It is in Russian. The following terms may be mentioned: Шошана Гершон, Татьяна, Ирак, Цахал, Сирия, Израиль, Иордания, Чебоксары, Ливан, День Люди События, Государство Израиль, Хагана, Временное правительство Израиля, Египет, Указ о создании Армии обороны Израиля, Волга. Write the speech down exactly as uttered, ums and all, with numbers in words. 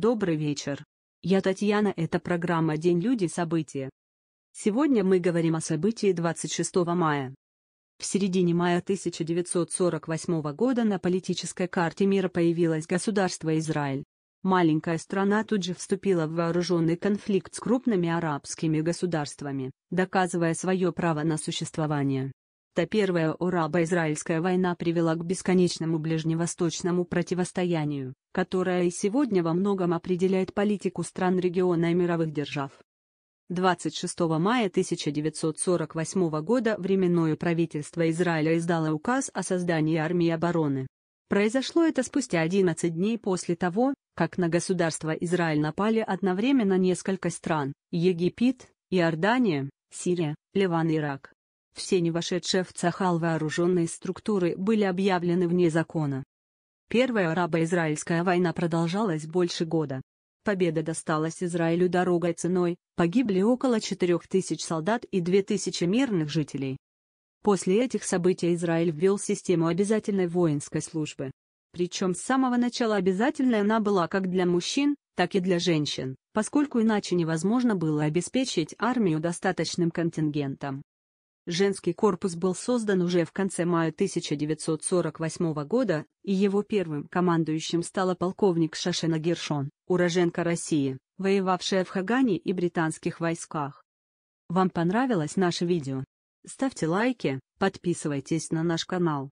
Добрый вечер. Я Татьяна, это программа «День Люди События». Сегодня мы говорим о событии двадцать шестого мая. В середине мая тысяча девятьсот сорок восьмого года на политической карте мира появилось государство Израиль. Маленькая страна тут же вступила в вооруженный конфликт с крупными арабскими государствами, доказывая свое право на существование. Та первая арабо-израильская война привела к бесконечному ближневосточному противостоянию, которое и сегодня во многом определяет политику стран региона и мировых держав. двадцать шестого мая тысяча девятьсот сорок восьмого года Временное правительство Израиля издало указ о создании армии обороны. Произошло это спустя одиннадцать дней после того, как на государство Израиль напали одновременно несколько стран – Египет, Иордания, Сирия, Ливан и Ирак. Все не вошедшие в Цахал вооруженные структуры были объявлены вне закона. Первая арабо-израильская война продолжалась больше года. Победа досталась Израилю дорогой ценой, погибли около четырёх тысяч солдат и двух тысяч мирных жителей. После этих событий Израиль ввел систему обязательной воинской службы. Причем с самого начала обязательной она была как для мужчин, так и для женщин, поскольку иначе невозможно было обеспечить армию достаточным контингентом. Женский корпус был создан уже в конце мая тысяча девятьсот сорок восьмого года, и его первым командующим стала полковник Шошана Гершон, уроженка России, воевавшая в Хагане и британских войсках. Вам понравилось наше видео? Ставьте лайки, подписывайтесь на наш канал.